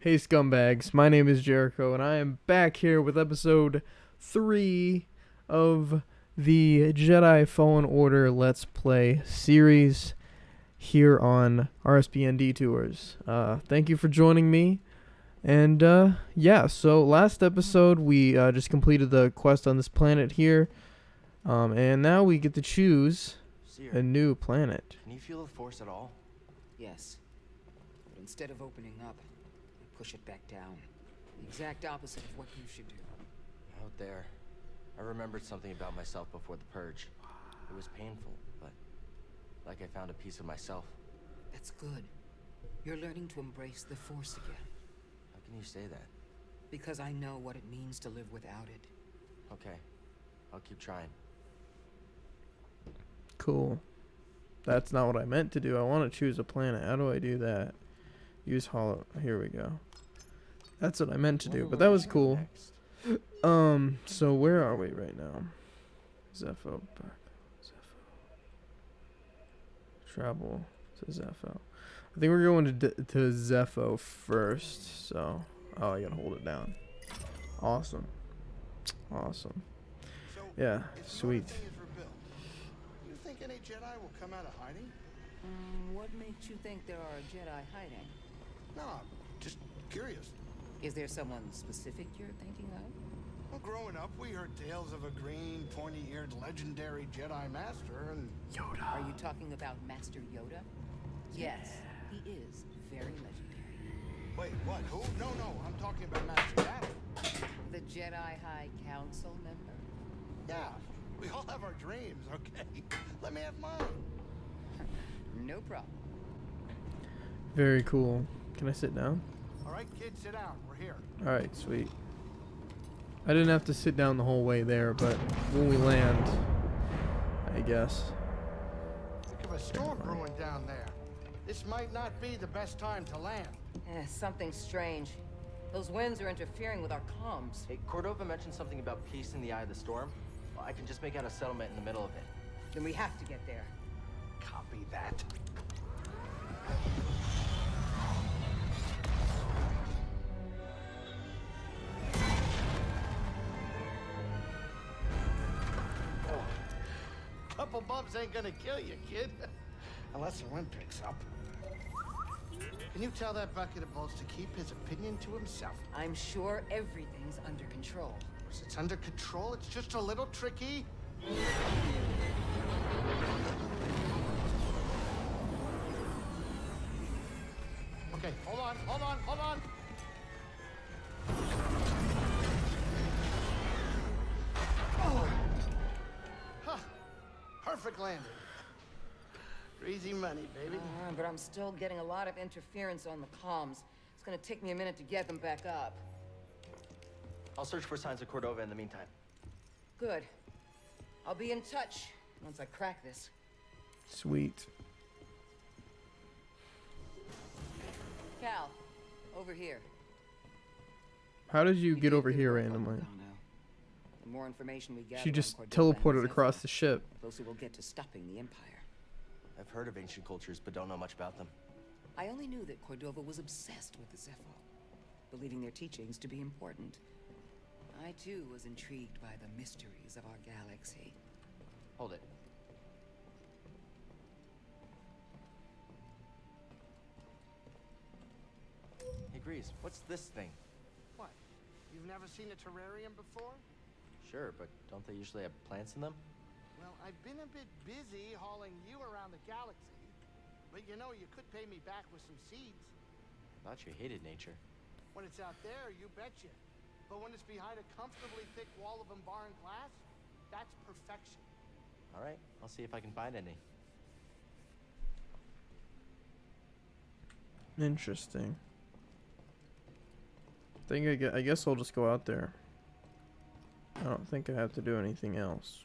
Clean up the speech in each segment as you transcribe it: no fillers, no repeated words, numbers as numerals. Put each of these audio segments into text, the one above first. Hey scumbags, my name is Jericho, and I am back here with episode 3 of the Jedi Fallen Order Let's Play series here on RSPN Detours. Thank you for joining me, and yeah, so last episode we just completed the quest on this planet here, and now we get to choose a new planet. Can you feel the Force at all? Yes, but instead of opening up, push it back down. The exact opposite of what you should do. Out there, I remembered something about myself before the purge. It was painful, but like I found a piece of myself. That's good. You're learning to embrace the Force again. How can you say that? Because I know what it means to live without it. Okay. I'll keep trying. Cool. That's not what I meant to do. I want to choose a planet. How do I do that? Use hollow. Here we go. That's what I meant to do, but that was cool. So where are we right now? Zeffo. Zeffo. Travel to Zeffo. I think we're going to Zeffo first. So, oh, I gotta hold it down. Awesome. Awesome. Yeah, sweet. You think any Jedi will come out of hiding? What makes you think there are Jedi hiding? No, I'm just curious. Is there someone specific you're thinking of? Well, growing up, we heard tales of a green, pointy-eared, legendary Jedi master and... Yoda. Are you talking about Master Yoda? Yes, he is very legendary. Wait, what? Who? No, I'm talking about Master Yoda. The Jedi High Council member? Yeah, we all have our dreams, okay? Let me have mine. No problem. Very cool. Can I sit down? All right, kids, sit down. We're here. All right, sweet. I didn't have to sit down the whole way there, but when we land, I guess. Think of a storm brewing down there. This might not be the best time to land. Something strange. Those winds are interfering with our comms. Hey, Cordova mentioned something about peace in the eye of the storm. Well, I can just make out a settlement in the middle of it. Then we have to get there. Copy that. Oh. Couple bumps ain't gonna kill you, kid. Unless the wind picks up. Can you tell that bucket of bolts to keep his opinion to himself? I'm sure everything's under control. Of course it's under control, it's just a little tricky. Okay, hold on. Oh. Huh. Perfect landing. Easy money, baby. But I'm still getting a lot of interference on the comms. It's gonna take me a minute to get them back up. I'll search for signs of Cordova in the meantime. Good. I'll be in touch once I crack this. Sweet. Cal, over here. How did you get over here randomly? The more information we get, she just teleported across the ship. Closer we'll get to stopping the Empire. I've heard of ancient cultures, but don't know much about them. I only knew that Cordova was obsessed with the Zeffo, believing their teachings to be important. I too was intrigued by the mysteries of our galaxy. Hold it. What's this thing? What? You've never seen a terrarium before? Sure, but don't they usually have plants in them? Well, I've been a bit busy hauling you around the galaxy. But you know, you could pay me back with some seeds. I thought you hated nature. When it's out there, you betcha. But when it's behind a comfortably thick wall of embarring glass, that's perfection. All right, I'll see if I can find any. Interesting. I guess I'll just go out there. I don't think I have to do anything else.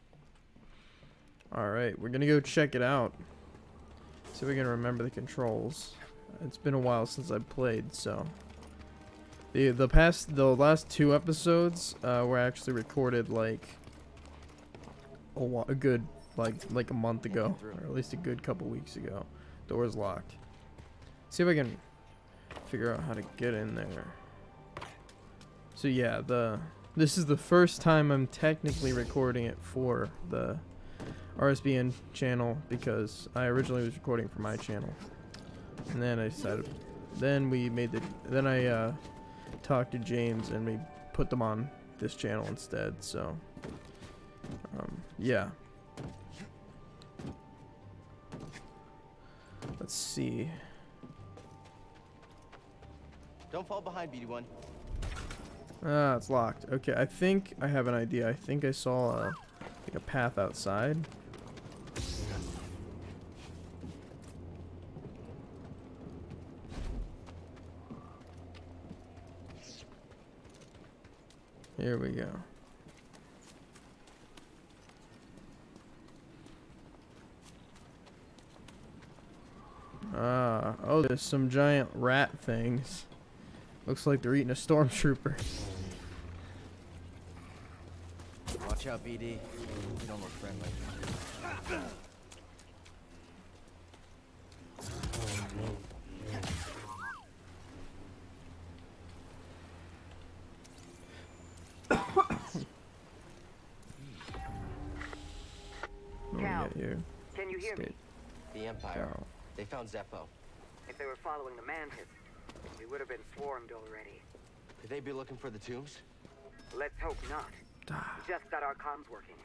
Alright, we're gonna go check it out. See if we can remember the controls. It's been a while since I've played, so the last two episodes were actually recorded like a good like a month ago, or at least a good couple weeks ago. Door's locked. See if I can figure out how to get in there. So yeah, this is the first time I'm technically recording it for the RSPN channel, because I originally was recording for my channel, and then I decided, then I talked to James and we put them on this channel instead. So yeah, let's see. Don't fall behind, BD1. Ah, it's locked. Okay, I think I have an idea. I think I saw a path outside. Here we go. Ah, oh, there's some giant rat things. Looks like they're eating a stormtrooper. Watch out, BD. You don't look friendly. Cal, can you hear me? The Empire. Cal. They found Zeffo. If they were following the Mantis, we would have been swarmed already. Could they be looking for the tombs? Let's hope not. Just got our comms working.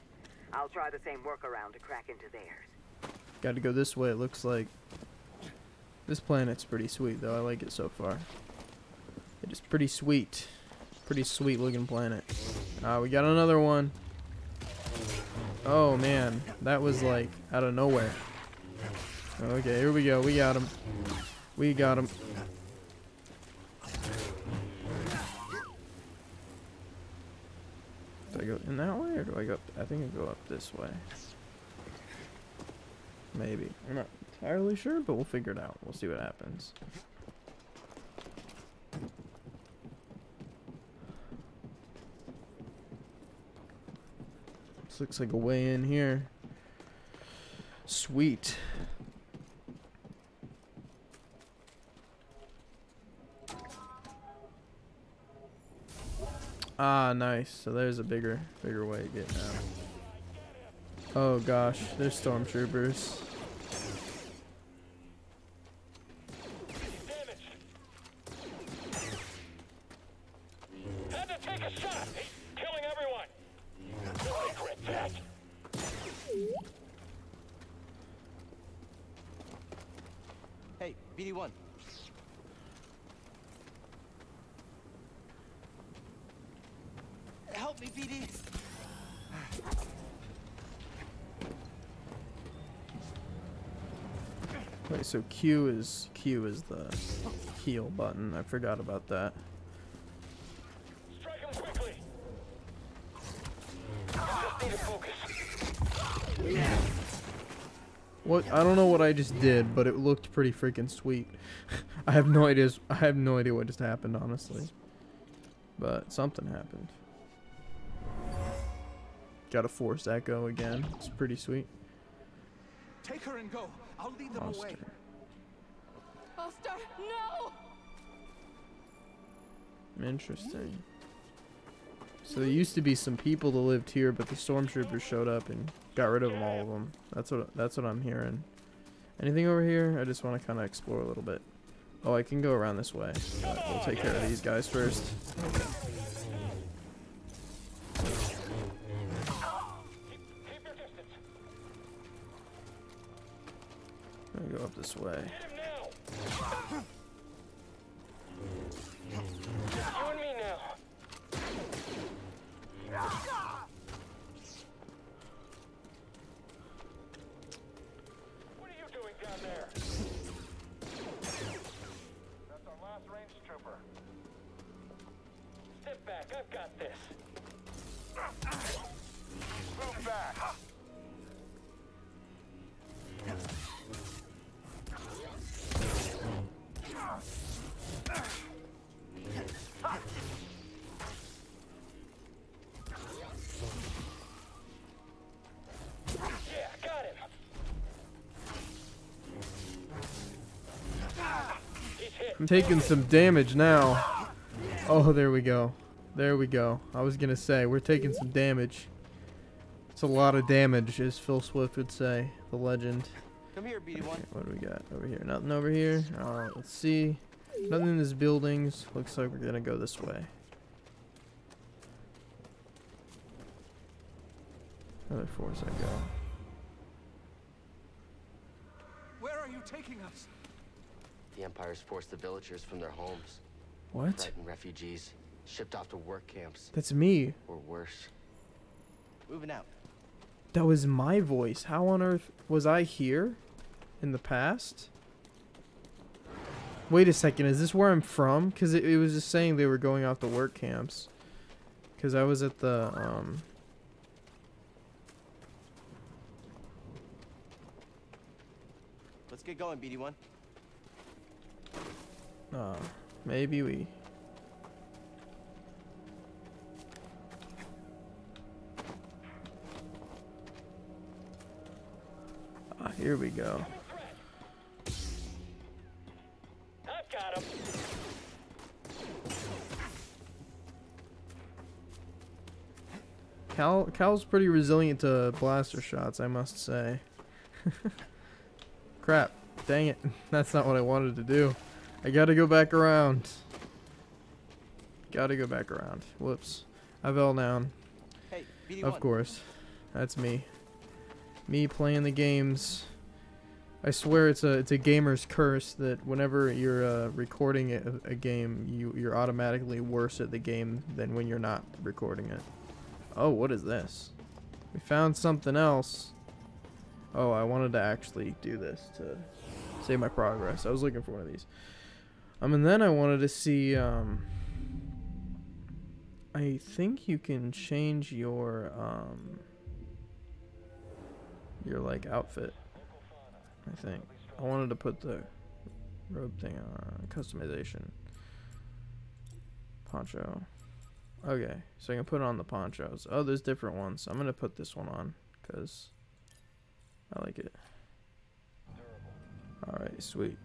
I'll try the same workaround to crack into theirs. Got to go this way, it looks like. This planet's pretty sweet, though. I like it so far. It is pretty sweet. Pretty sweet looking planet. We got another one. Oh, man. That was, like, out of nowhere. Okay, here we go. We got him. We got him. Do I go in that way, or do I go up? I think I go up this way. Maybe. I'm not entirely sure, but we'll figure it out. We'll see what happens. This looks like a way in here. Sweet. Ah, nice. So there's a bigger way to get out. Oh gosh, there's stormtroopers. Had to take a shot. He's killing everyone. Regret that. Hey, BD1. Help me, BD. Wait, so Q is the heal button. I forgot about that. Strike him quickly. Just need to focus. What? I don't know what I just did, but it looked pretty freaking sweet. I have no idea what just happened, honestly. But something happened. Got a force echo again. It's pretty sweet. Take her and go. I'll lead them away. Foster, no. Interesting. So there used to be some people that lived here, but the stormtroopers showed up and got rid of them, all of them. That's what I'm hearing. Anything over here? I just want to kind of explore a little bit. Oh, I can go around this way. But we'll take care of these guys first. Go up this way. What are you doing down there? That's our last range trooper. Step back, I've got this. Move back. I'm taking some damage now. Oh, there we go. There we go. I was gonna say, we're taking some damage. It's a lot of damage, as Phil Swift would say, the legend. Come here, BD1. Okay, what do we got over here? Nothing over here. Alright, let's see. Nothing in these buildings. Looks like we're gonna go this way. Another force I go. Where are you taking us? The Empire's forced the villagers from their homes. What? Frightened refugees shipped off to work camps. That's me. Or worse. Moving out. That was my voice. How on earth was I here in the past? Wait a second. Is this where I'm from? Because it was just saying they were going off to work camps. Because I was at the... Let's get going, BD1. Maybe we... Here we go. I've got him. Cal's pretty resilient to blaster shots, I must say. Crap. Dang it. That's not what I wanted to do. I gotta go back around. Gotta go back around. Whoops. I fell down. Hey, BD1. Of course. That's me. Me playing the games. I swear it's a gamer's curse that whenever you're recording a game, you're automatically worse at the game than when you're not recording it. Oh, what is this? We found something else. Oh, I wanted to actually do this to save my progress. I was looking for one of these. And then I wanted to see. I think you can change your like outfit. I think I wanted to put the robe thing on customization poncho. Okay, so I can put on the ponchos. Oh, there's different ones. I'm gonna put this one on because I like it. All right, sweet.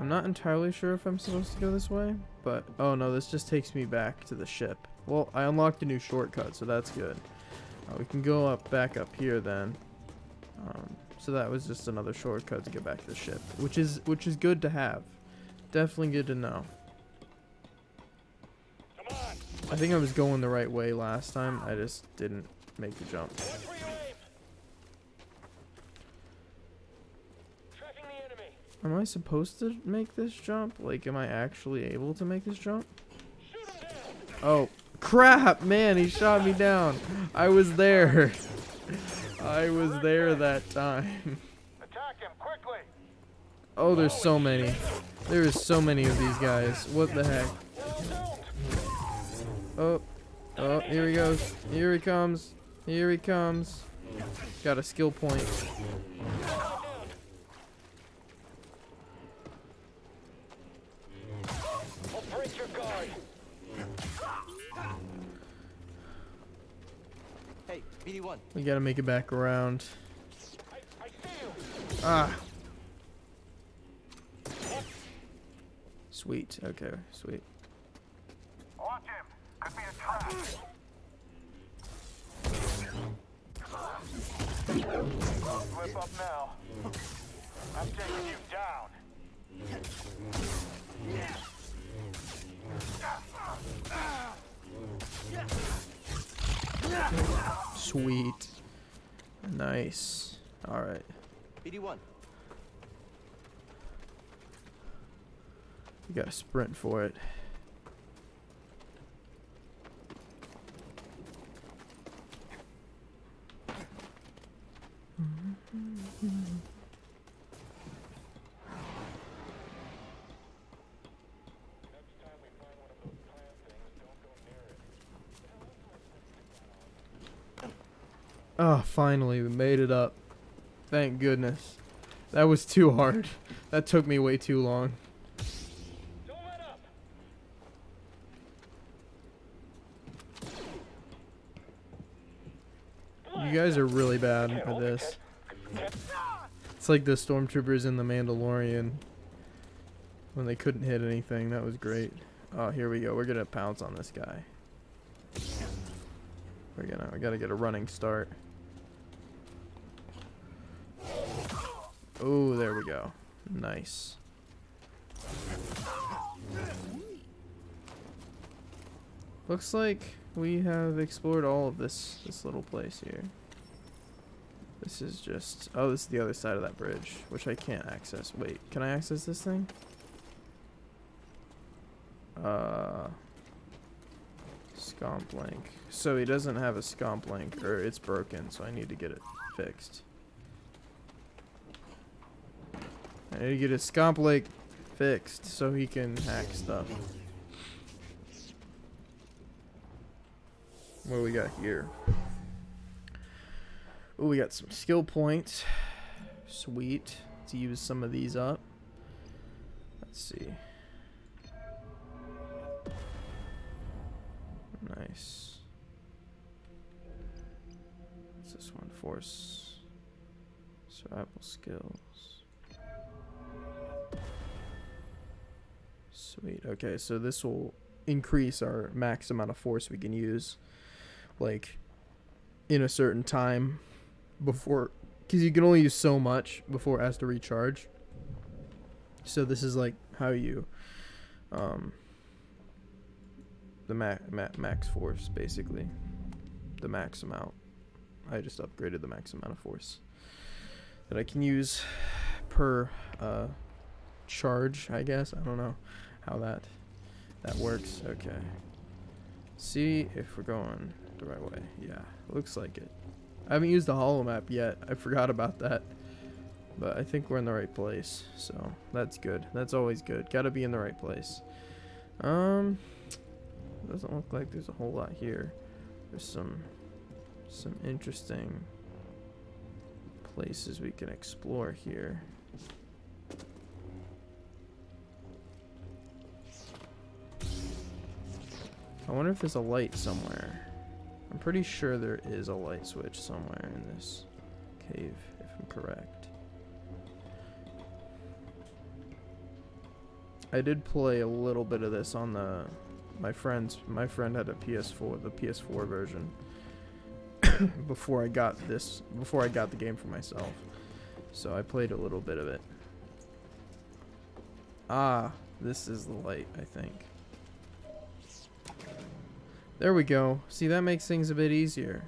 I'm not entirely sure if I'm supposed to go this way, but oh no, this just takes me back to the ship. Well, I unlocked a new shortcut, so that's good. We can go back up here then. So that was just another shortcut to get back to the ship, which is good to have. Definitely good to know. Come on. I think I was going the right way last time. I just didn't make the jump. Am I supposed to make this jump? Like, am I actually able to make this jump? Oh, crap, man, he shot me down. I was there. I was there that time. Attack him quickly. Oh, there's so many. There is so many of these guys. What the heck? Oh, oh, here he goes. Here he comes. Here he comes. Got a skill point. We gotta make it back around. Ah. Sweet. Okay. Sweet. Watch him. Could be a trap. Flip up now. I'm taking you down. Sweet. Nice. Alright. BD1. You gotta sprint for it. Oh, finally, we made it up. Thank goodness. That was too hard. That took me way too long. Don't let up. You guys are really bad at this. It's like the stormtroopers in the Mandalorian when they couldn't hit anything. That was great. Oh, here we go. We're gonna pounce on this guy. We gotta get a running start. Oh, there we go. Nice. Looks like we have explored all of this little place here. This is just... Oh, this is the other side of that bridge, which I can't access. Wait, can I access this thing? Scomp link. So he doesn't have a scomp link, or it's broken, so I need to get it fixed. I need to get his scomp link fixed so he can hack stuff. What do we got here? Oh, we got some skill points. Sweet. Let's use some of these up. Let's see. Nice. What's this one? Force. Survival skills. Sweet. Okay, so this will increase our max amount of force we can use, like, in a certain time before, because you can only use so much before it has to recharge. So this is like how you the max force, basically the max amount. I just upgraded the max amount of force that I can use per charge, I guess. I don't know how that works. Okay, see if we're going the right way. Yeah, looks like it. I haven't used the holo map yet. I forgot about that, but I think we're in the right place, so that's good. That's always good. Gotta be in the right place. Doesn't look like there's a whole lot here. There's some interesting places we can explore here. I wonder if there's a light somewhere. I'm pretty sure there is a light switch somewhere in this cave, if I'm correct. I did play a little bit of this on the... My friend had a PS4, the PS4 version, before I got the game for myself. So I played a little bit of it. Ah, this is the light, I think. There we go. See, that makes things a bit easier.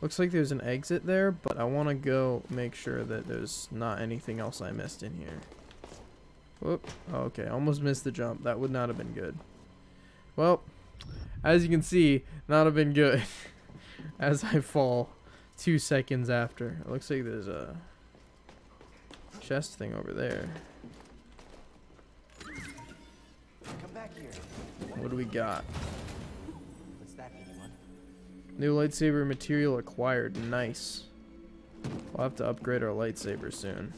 Looks like there's an exit there, but I want to go make sure that there's not anything else I missed in here. Whoop. Oh, okay, almost missed the jump. That would not have been good. Well, as you can see, not have been good. As I fall 2 seconds after. It looks like there's a chest thing over there. Come back here. What do we got? New lightsaber material acquired. Nice. We'll have to upgrade our lightsaber soon.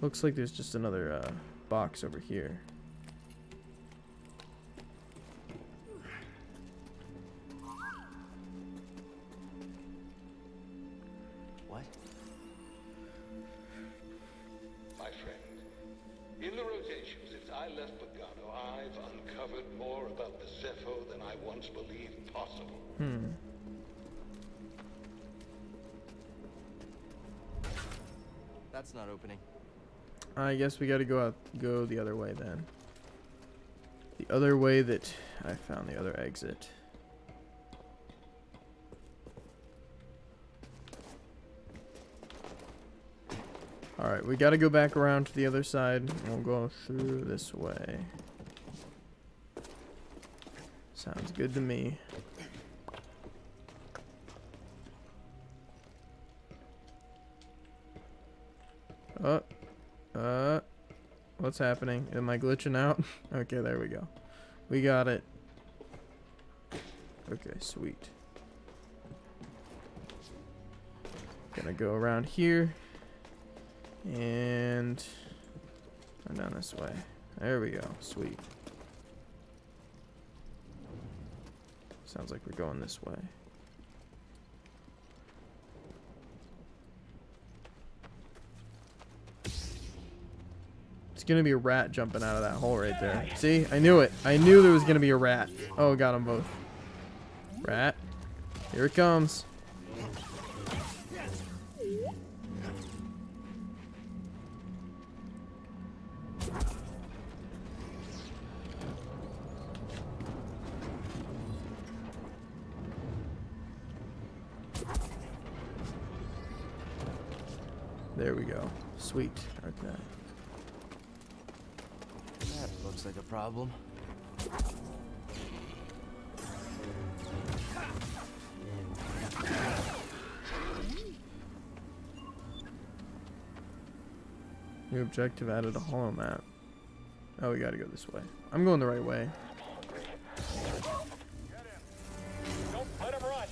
Looks like there's just another box over here. What? My friend, in the rotation since I left Pagano, I've uncovered more about the Zeffo than I once believed possible. Hmm. That's not opening. I guess we gotta go the other way then. The other way that I found the other exit. Alright, we gotta go back around to the other side and we'll go through this way. Sounds good to me. Oh. What's happening? Am I glitching out? Okay, there we go. We got it. Okay, sweet. Gonna go around here and down this way. There we go. Sweet. Sounds like we're going this way. It's gonna be a rat jumping out of that hole right there. See? I knew it. I knew there was gonna be a rat. Oh, got them both. Rat. Here it comes. There we go. Sweet. Okay. That looks like a problem. New objective added a hollow map. Oh, we gotta go this way. I'm going the right way. Don't let him run.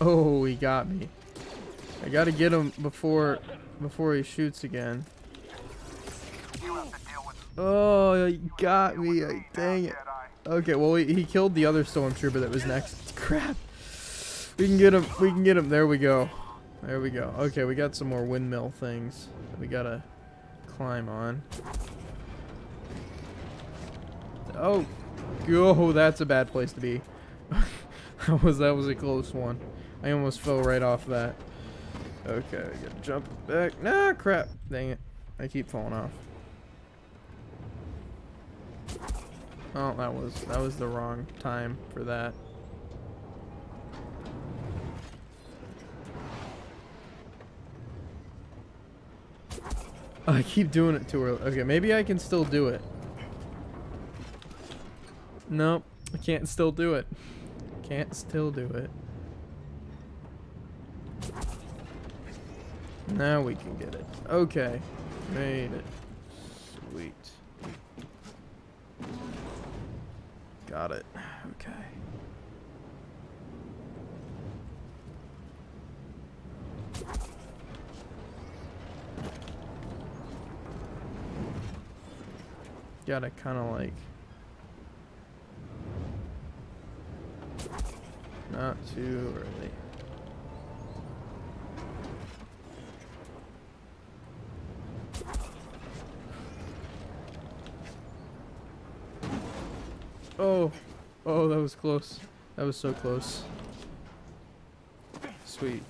Oh, he got me. I gotta get him before he shoots again. Oh, he got me. Dang it. Okay, well, he killed the other stormtrooper that was next. Crap. We can get him. We can get him. There we go. There we go. Okay, we got some more windmill things that we gotta climb on. Oh. Oh, that's a bad place to be. That was a close one. I almost fell right off that. Okay, I gotta jump back. Nah, crap. Dang it. I keep falling off. Oh, that was the wrong time for that. I keep doing it too early. Okay, maybe I can still do it. Nope, I can't still do it. Can't still do it. Now we can get it. Okay. Made it. Sweet. Got it. Okay. Gotta kinda like not too early. Oh, oh, that was close. That was so close. Sweet.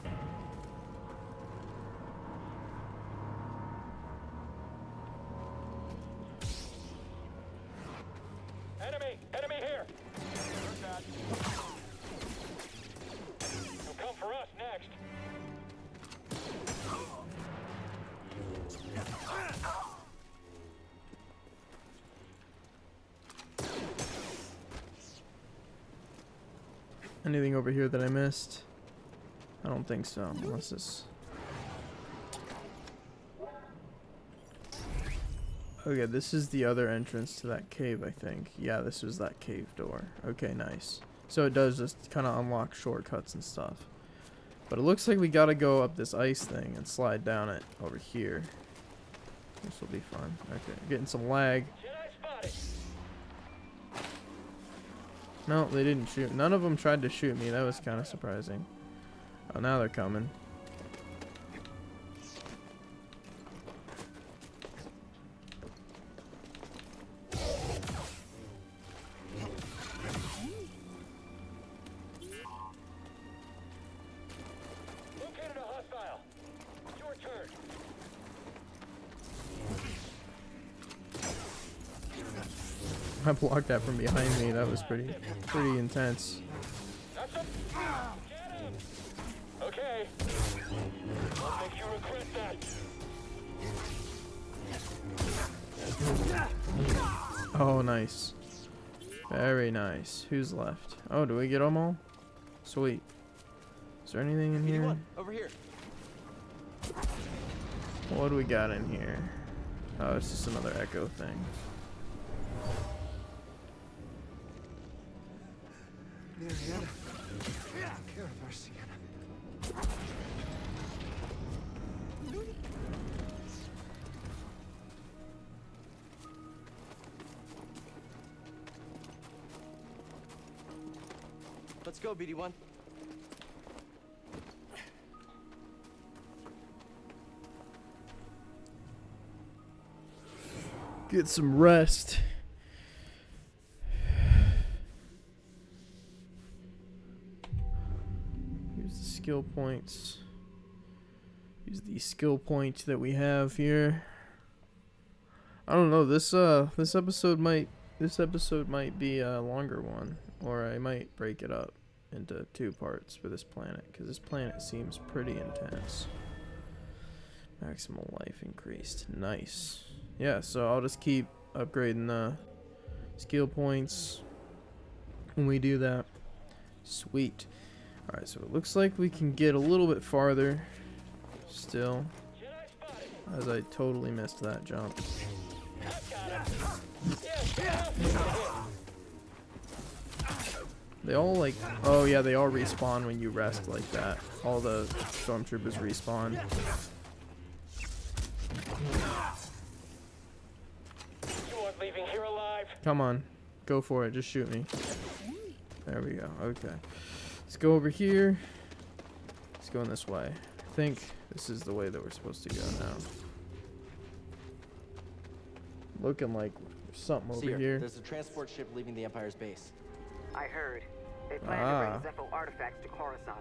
Enemy, enemy here. You'll come for us next. Anything over here that I missed? I don't think so. Unless this. Okay, this is the other entrance to that cave, I think. Yeah, this was that cave door. Okay, nice. So it does just kind of unlock shortcuts and stuff. But it looks like we gotta go up this ice thing and slide down it over here. This will be fun. Okay, getting some lag. No, they didn't shoot. None of them tried to shoot me. That was kind of surprising. Oh, now they're coming. Located a hostile. Your turn. I blocked that from behind me. That was pretty intense. Okay. I'll make you regret that. Oh, nice. Very nice. Who's left? Oh, do we get them all? Sweet. Is there anything in here? Over here. What do we got in here? Oh, it's just another echo thing. Near the end. Take care of our Sienna. Let's go, BD-1. Get some rest. Here's the skill points. Here's the skill points that we have here. I don't know, this episode might be a longer one, or I might break it up into two parts for this planet, because this planet seems pretty intense. Maximum life increased. Nice. Yeah, so I'll just keep upgrading the skill points when we do that. Sweet. All right, so it looks like we can get a little bit farther still, as I totally missed that jump. They all like, oh yeah, they all respawn when you rest like that. All the stormtroopers respawn. Leaving here alive. Come on, go for it, just shoot me. There we go. Okay, let's go over here. Let's go in this way. I think this is the way that we're supposed to go now. Looking like there's something over here. There's a transport ship leaving the Empire's base. I heard they plan to bring Zeffo artifacts to Coruscant.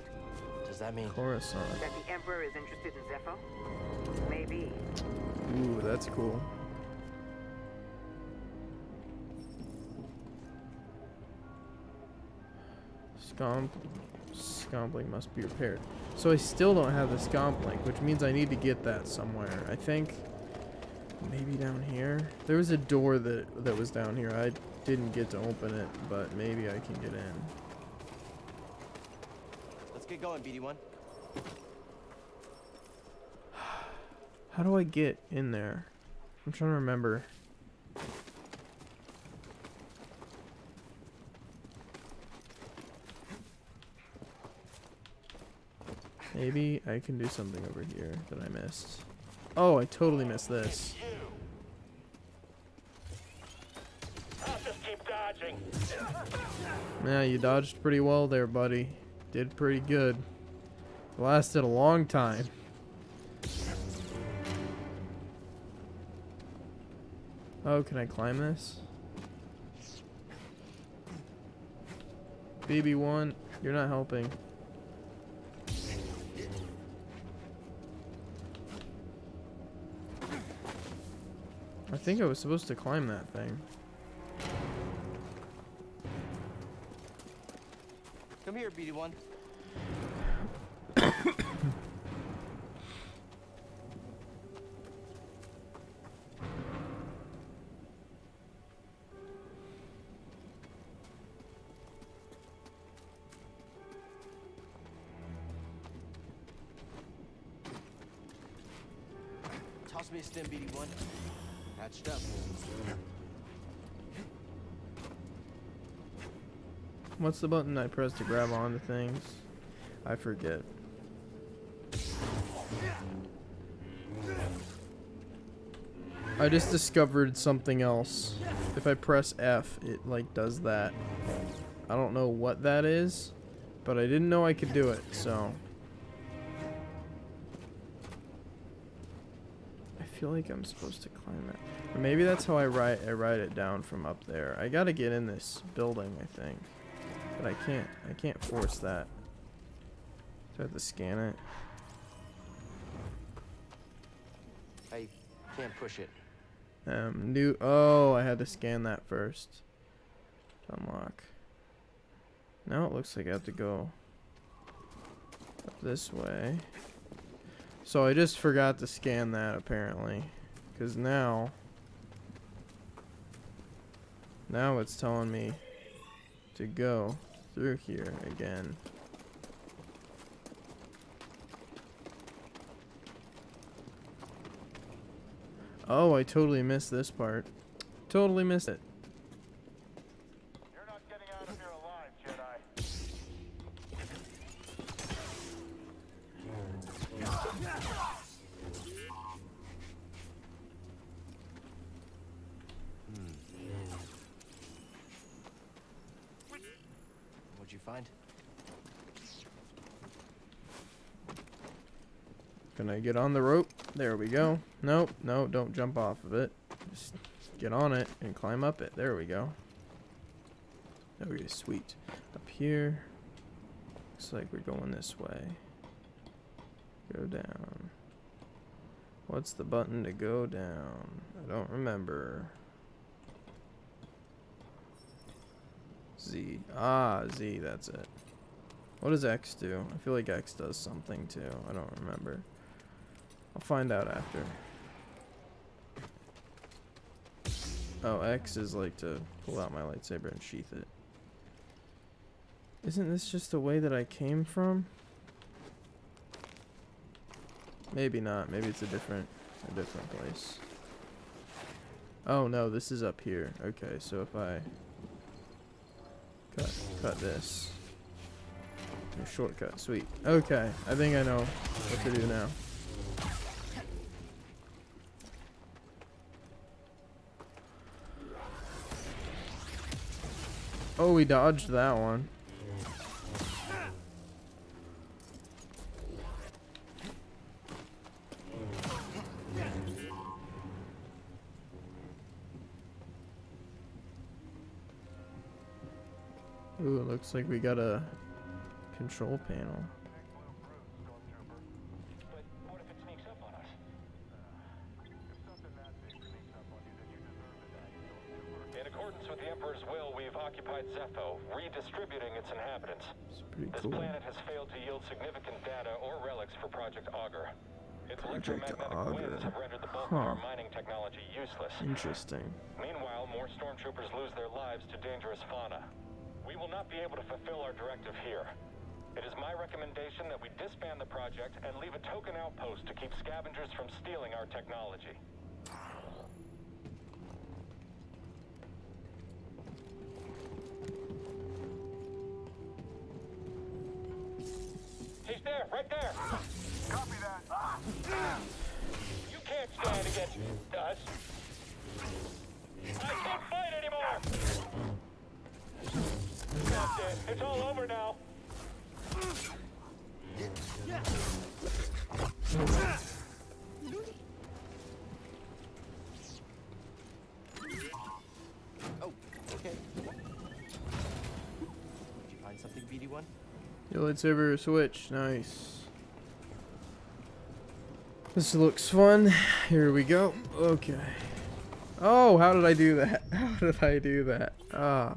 Does that mean Coruscant? That the Emperor is interested in Zeffo? Maybe. Ooh, that's cool. Scombling must be repaired. So I still don't have the scombling, which means I need to get that somewhere. I think maybe down here. There was a door that was down here. I didn't get to open it, but maybe I can get in. Let's get going, BD-1. How do I get in there? I'm trying to remember. Maybe I can do something over here that I missed. Oh, I totally missed this. I'll just keep dodging. Yeah, you dodged pretty well there, buddy. Did pretty good. Lasted a long time. Oh, can I climb this? BB-1, you're not helping. I think I was supposed to climb that thing. Come here, BD-1. Toss me a stem, BD-1. Patched up. What's the button I press to grab onto things? I forget. I just discovered something else. If I press F, it like does that. I don't know what that is, but I didn't know I could do it, so. I feel like I'm supposed to climb it. Or maybe that's how I ride it down from up there. I gotta get in this building, I think. But I can't force that. Do I have to scan it? I can't push it. Oh, I had to scan that first. To unlock. Now it looks like I have to go up this way. So I just forgot to scan that apparently, because now it's telling me to go through here again. Oh, I totally missed this part. Totally missed it. What'd you find? Can I get on the rope? There we go. Nope, no, don't jump off of it. Just get on it and climb up it. There we go. Okay, sweet. Up here. Looks like we're going this way. Go down. What's the button to go down? I don't remember. Z. Ah, Z, that's it. What does X do? I feel like X does something too. I don't remember. I'll find out after. Oh, X is like to pull out my lightsaber and sheath it. Isn't this just the way that I came from? Maybe not. Maybe it's a different place. Oh no, this is up here. Okay, so if I cut this. A shortcut, sweet. Okay, I think I know what to do now. Oh, we dodged that one. Ooh, it looks like we got a control panel. In accordance with the Emperor's will, we have occupied Zeffo, redistributing its inhabitants. This cool. Planet has failed to yield significant data or relics for Project Augur. Its electromagnetic winds have rendered the bulk of our mining technology useless. Interesting. Meanwhile, more stormtroopers lose their lives to dangerous fauna. We will not be able to fulfill our directive here. It is my recommendation that we disband the project and leave a token outpost to keep scavengers from stealing our technology. He's there, right there. Copy that. You can't stand against us. I can't fight anymore. That's it. It's all over now. Oh, okay. Did you find something, BD1? Your lightsaber switch, nice. This looks fun. Here we go. Okay. Oh, how did I do that? How did I do that? Ah.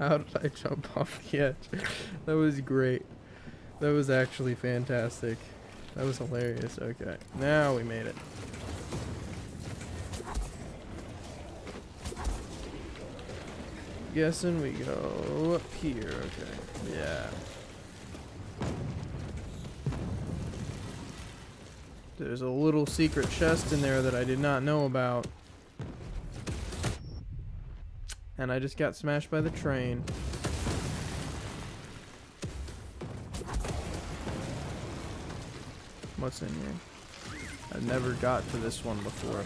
How did I jump off the edge? That was great. That was actually fantastic. That was hilarious. Okay, now we made it. Guessing we go up here. Okay, yeah. There's a little secret chest in there that I did not know about. And I just got smashed by the train. What's in here? I've never got to this one before.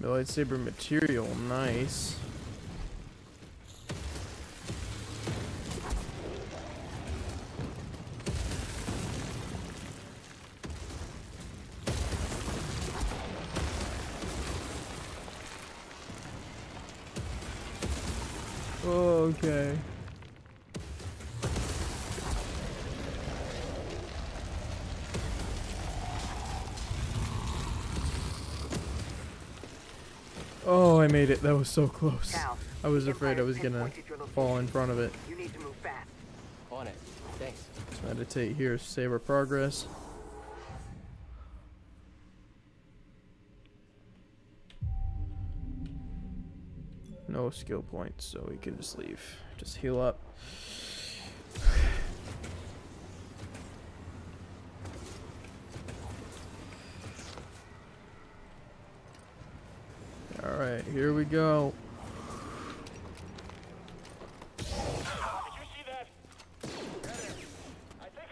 The lightsaber material, nice. Okay. Oh, I made it. That was so close. I was afraid I was gonna fall in front of it. You need to move fast. On it. Thanks. Let's meditate here, save our progress. No skill points, so we can just leave. Just heal up. Alright, here we go. Did you see that? I think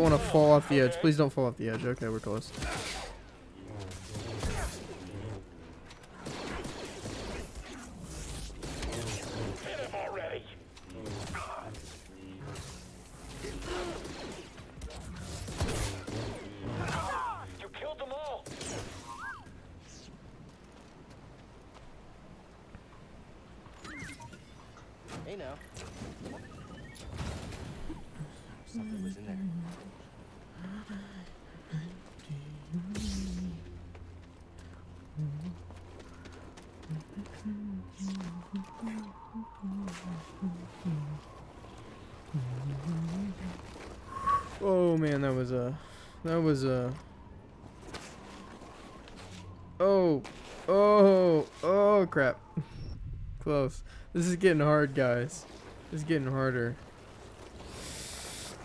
don't want to fall off the edge. Please don't fall off the edge. Okay, we're close. Oh crap. Close. This is getting hard, guys. It's getting harder.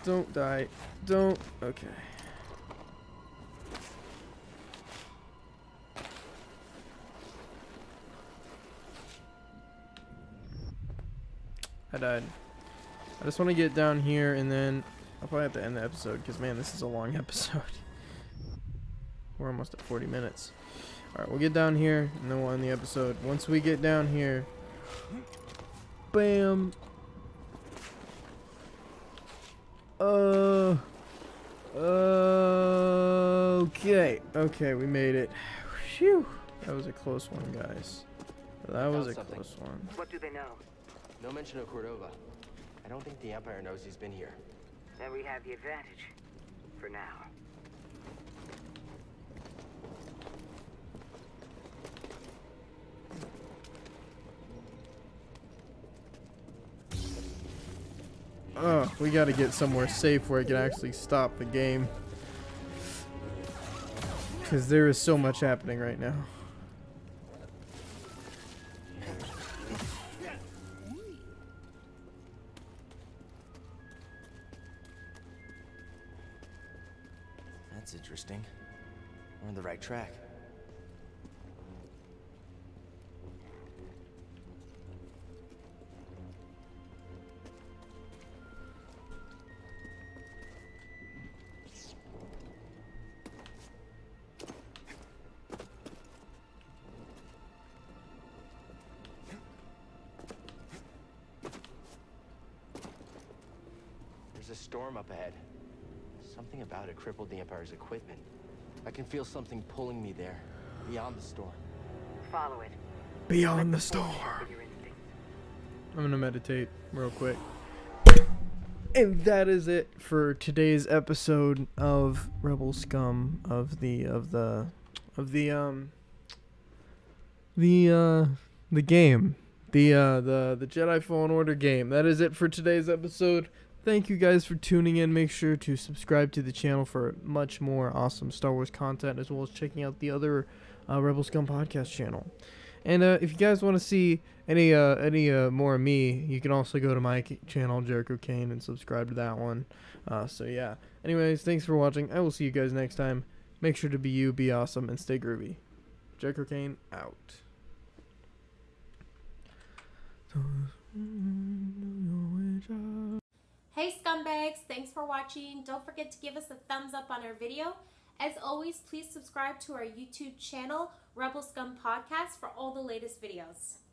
Don't die. Don't. Okay. I died. I just want to get down here and then I'll probably have to end the episode because, man, this is a long episode. We're almost at 40 minutes. Alright, we'll get down here and then we'll end the episode. Once we get down here, bam! Okay. Okay, we made it. Phew! That was a close one, guys. That was a close one. What do they know? No mention of Cordova. I don't think the Empire knows he's been here. Then we have the advantage. For now. Oh, we gotta get somewhere safe where I can actually stop the game. Because there is so much happening right now. That's interesting. We're on the right track. Up ahead. Something about it crippled the Empire's equipment. I can feel something pulling me there, beyond the storm. Follow it. Beyond the storm. I'm gonna meditate real quick. And that is it for today's episode of Rebel Scum, of the game, the Jedi Fallen Order game. That is it for today's episode. Thank you guys for tuning in. Make sure to subscribe to the channel for much more awesome Star Wars content, as well as checking out the other Rebel Scum podcast channel. And if you guys want to see any more of me, you can also go to my channel, Jericho Kane, and subscribe to that one. So yeah. Anyways, thanks for watching. I will see you guys next time. Make sure to be you, be awesome, and stay groovy. Jericho Kane out. Hey scumbags, thanks for watching. Don't forget to give us a thumbs up on our video. As always, please subscribe to our YouTube channel, Rebel Scum Podcast, for all the latest videos.